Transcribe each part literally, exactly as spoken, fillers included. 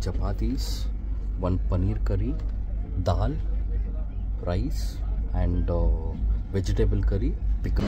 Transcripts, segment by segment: chapatis, one paneer curry, dal, rice and uh, vegetable curry, pickle.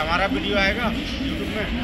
हमारा video आएगा YouTube में।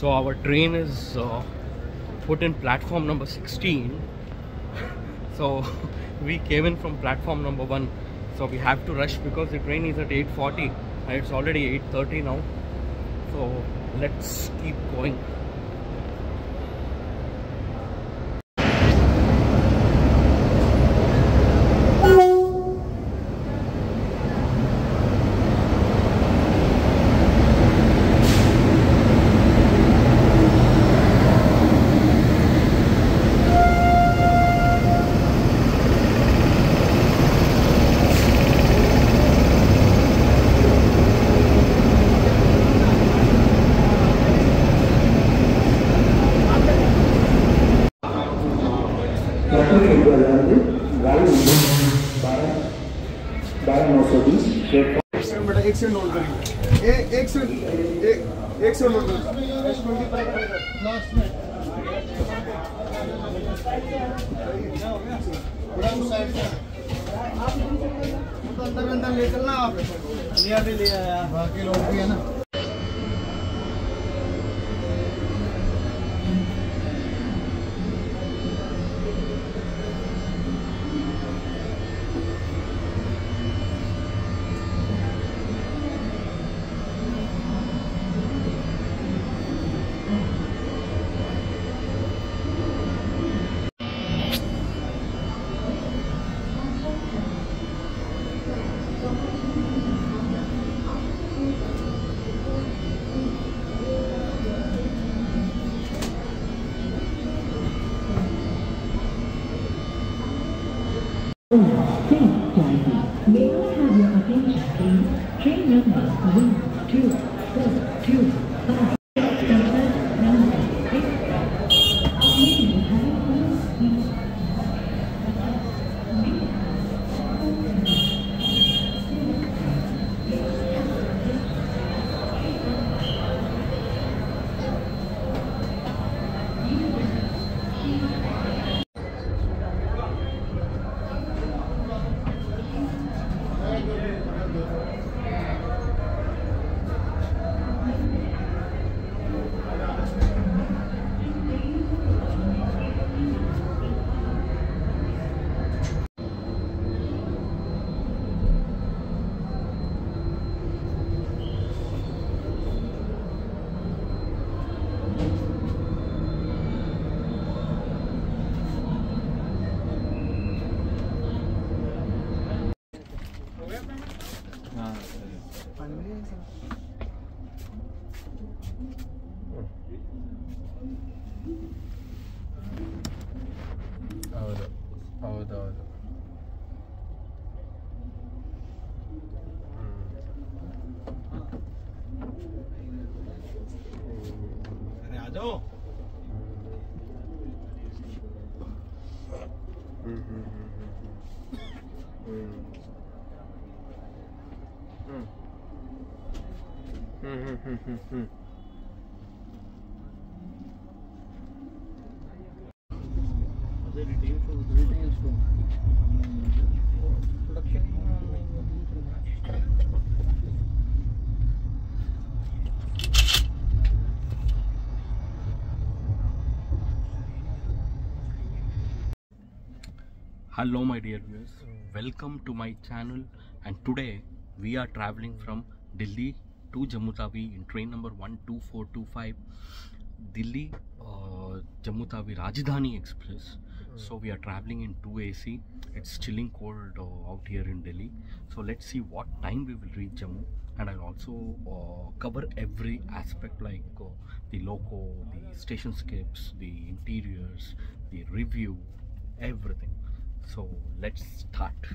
So our train is uh, put in platform number sixteen. So we came in from platform number one. So we have to rush because the train is at eight forty and it's already eight thirty now. So let's keep going. बाकी लोग भी है ना। पानी मिल जाएगा sir. और और और अरे आ जाओ। Hello my dear viewers, welcome to my channel, and today we are traveling from Delhi to Jammu Tawi in train number one two four two five, Delhi uh, Jammu Tawi Rajdhani Express. So we are traveling in two A C. It's chilling cold uh, out here in Delhi. So let's see what time we will reach Jammu, and I'll also uh, cover every aspect like uh, the loco, the station skips, the interiors, the review, everything. So let's start.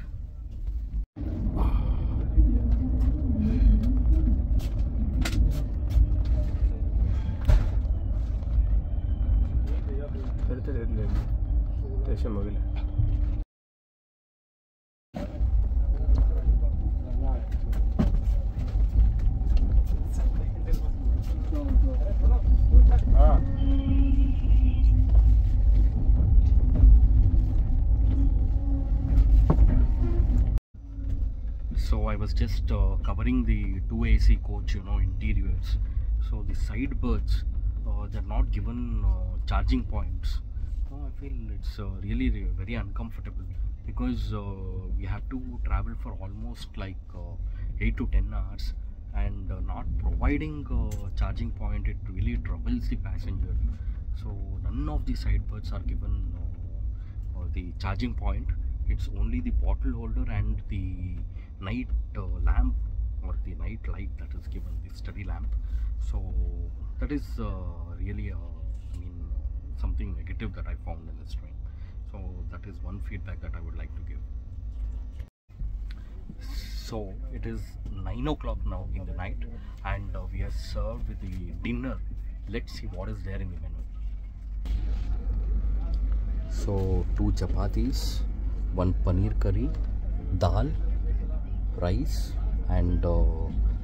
So I was just uh, covering the two A C coach, you know, interiors. So the side berths, uh, they're not given uh, charging points. I feel it's uh, really, really very uncomfortable because uh, we have to travel for almost like uh, eight to ten hours, and uh, not providing uh, charging point, it really troubles the passenger. So none of the side berths are given uh, uh, the charging point. It's only the bottle holder and the night uh, lamp or the night light that is given, the study lamp. So that is uh, really a something negative that I found in this train. So that is one feedback that I would like to give. So it is nine o'clock now in the night, and uh, we are served with the dinner. Let's see what is there in the menu. So two chapatis, one paneer curry, dal, rice, and uh,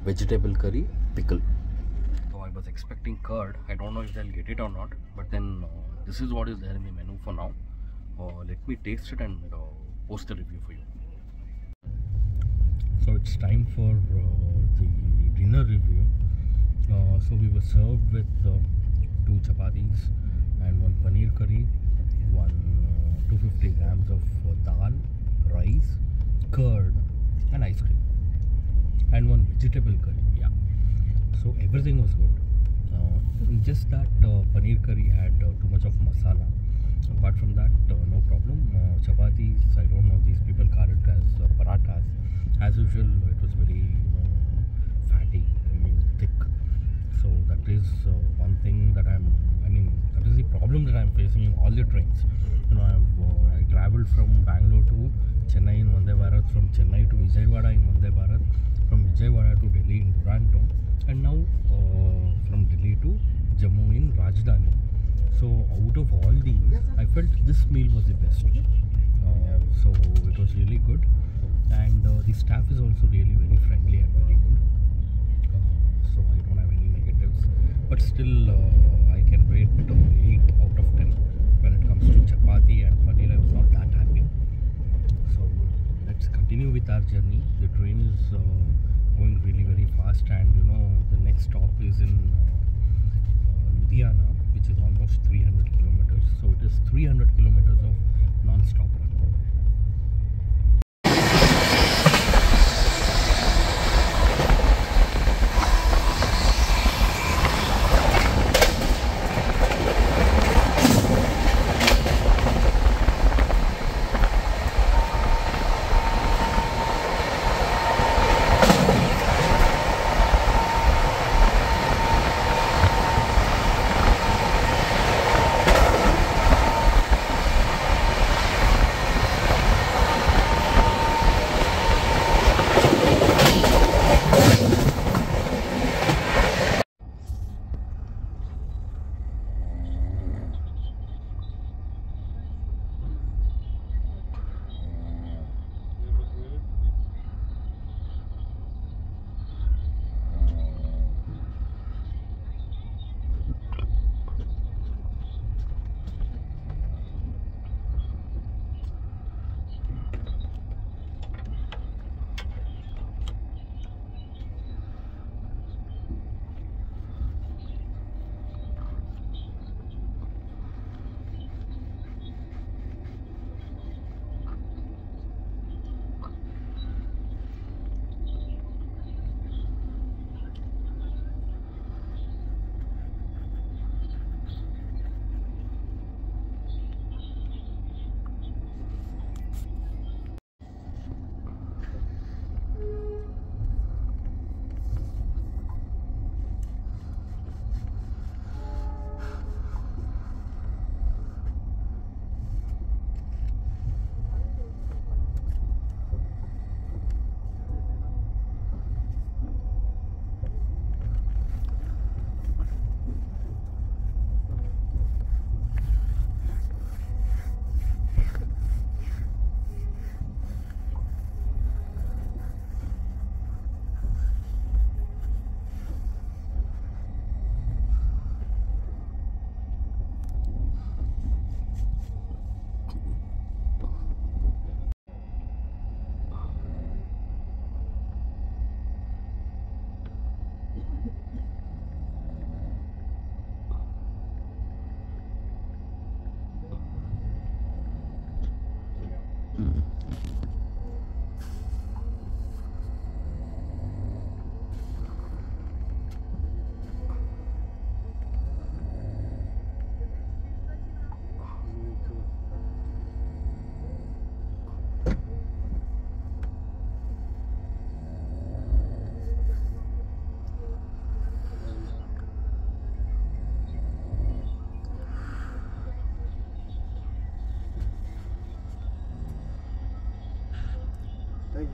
vegetable curry, pickle. Was expecting curd. I don't know if they'll get it or not, but then uh, this is what is there in the menu for now. Uh, let me taste it and uh, post the review for you. So it's time for uh, the dinner review. Uh, so we were served with uh, two chapatis and one paneer curry, one uh, two hundred fifty grams of uh, dal, rice, curd, and ice cream, and one vegetable curry. Yeah. So everything was good. Uh, just that uh, paneer curry had uh, too much of masala. Apart from that, uh, no problem. Uh, chapatis, I don't know, these people call it as uh, parathas. As usual, it was very you know, fatty, I mean thick. So that is uh, one thing that I'm, I mean, that is the problem that I'm facing in all the trains. You know, I've, uh, I traveled from Bangalore to Chennai in Vande Bharat, from Chennai to Vijayawada in Vande Bharat, from Vijayawada to Delhi in Duronto, and now uh, from Delhi to Jammu in Rajdhani. So out of all these, I felt this meal was the best. Uh, so it was really good, and uh, the staff is also really very friendly and very good. Uh, so I don't have any negatives, but still uh, I can rate eight out of ten when it comes to chapati and paneer. I was not that happy. So let's continue with our journey. The train is. Uh, going really very fast, and you know the next stop is in uh, uh, Ludhiana, which is almost three hundred kilometers. So it is three hundred kilometers of non-stop run.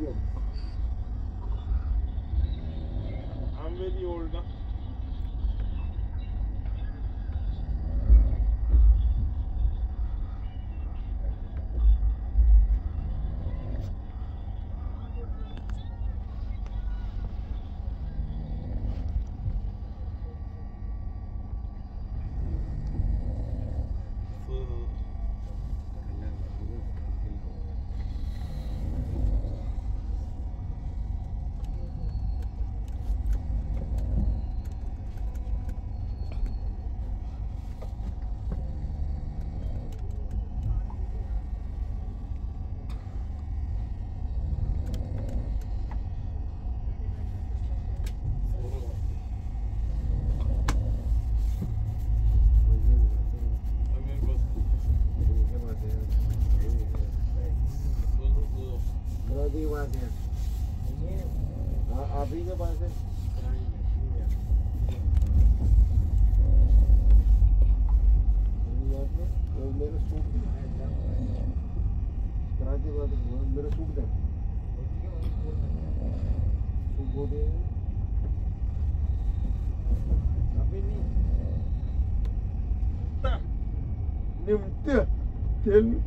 Yo. I'm very old now. Tell me.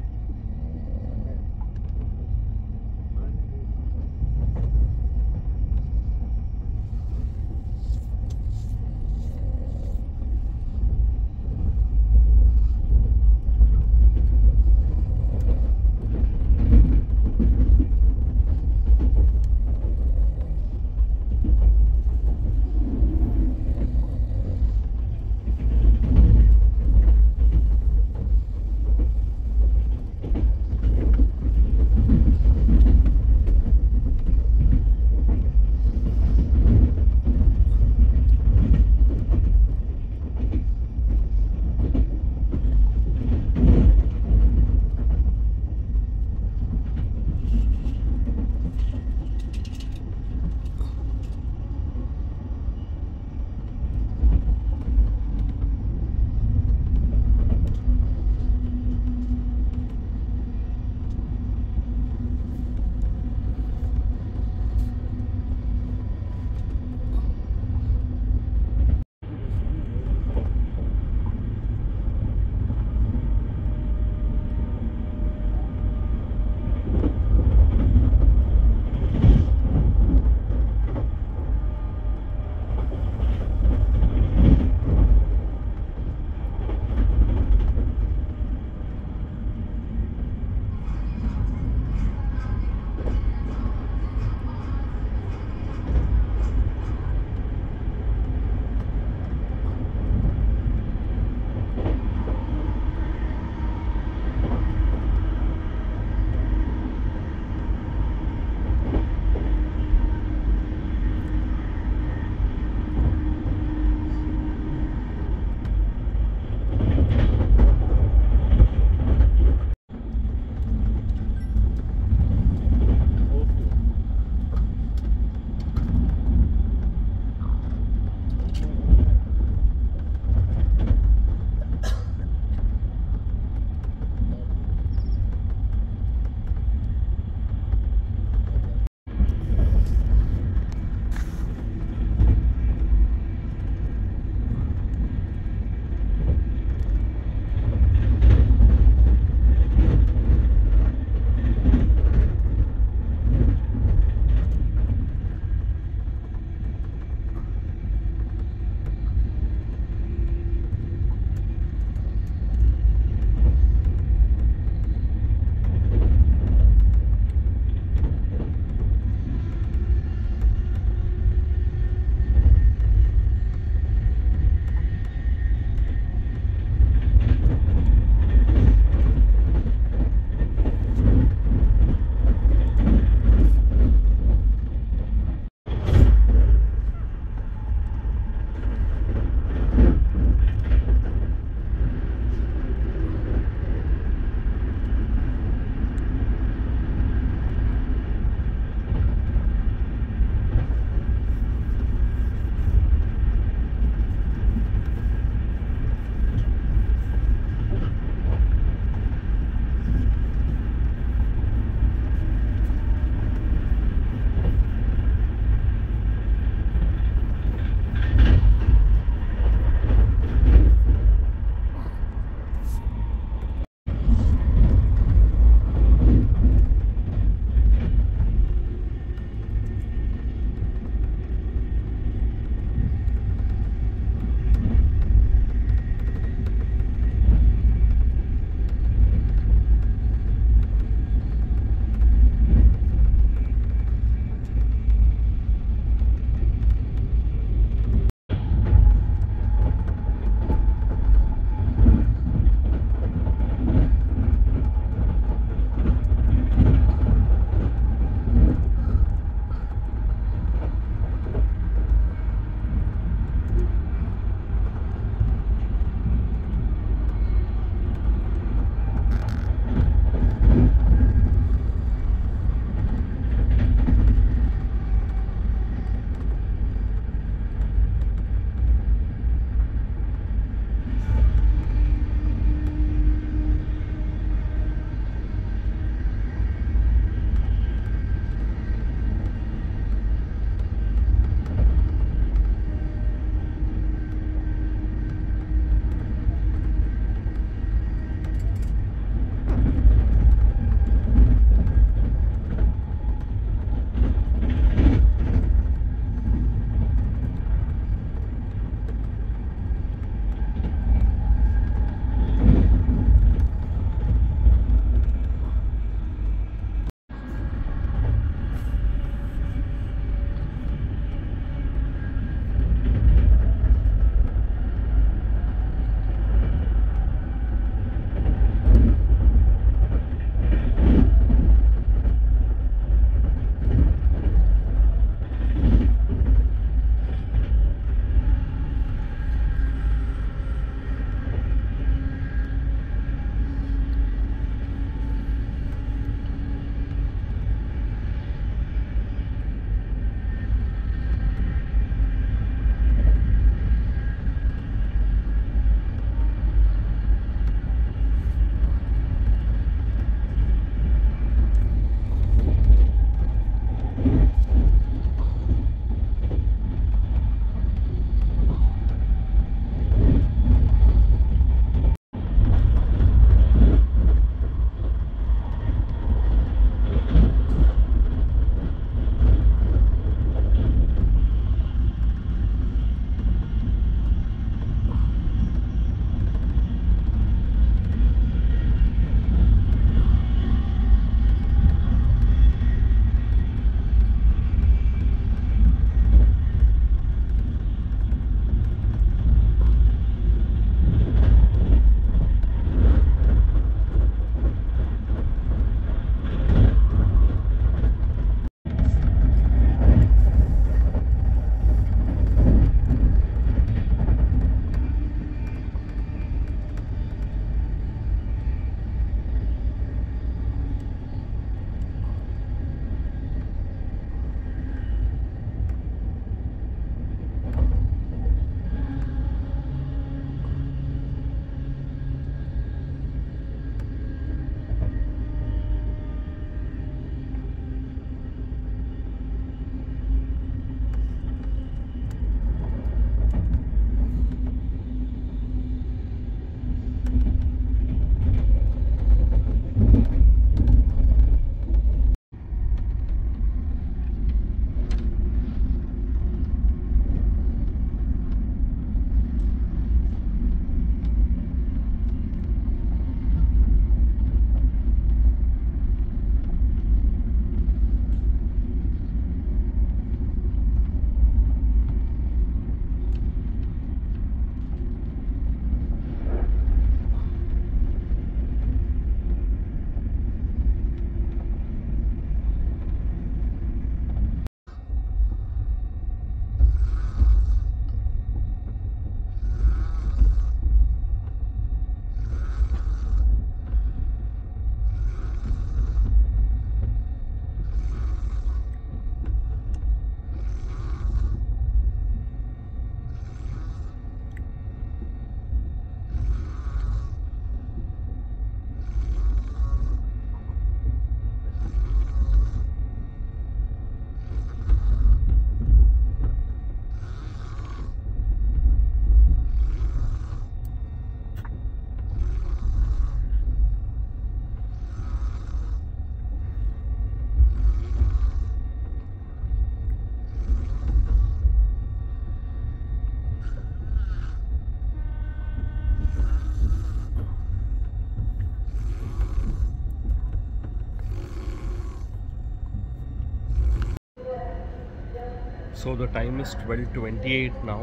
So the time is twelve twenty-eight now,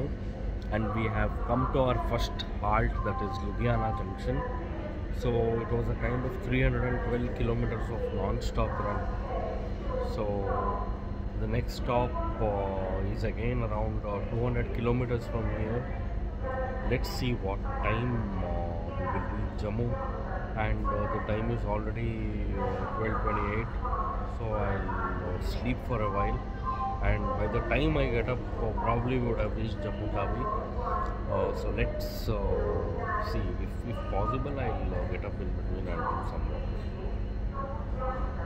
and we have come to our first halt, that is Ludhiana Junction. So it was a kind of three hundred twelve kilometers of non-stop run. So the next stop uh, is again around uh, two hundred kilometers from here. Let's see what time uh, we will reach Jammu, and uh, the time is already uh, twelve twenty-eight. So I'll uh, sleep for a while, and by the time I get up, uh, probably would have reached Jammu Tawi. Uh, so let's uh, see if, if possible I'll uh, get up in between and do some work.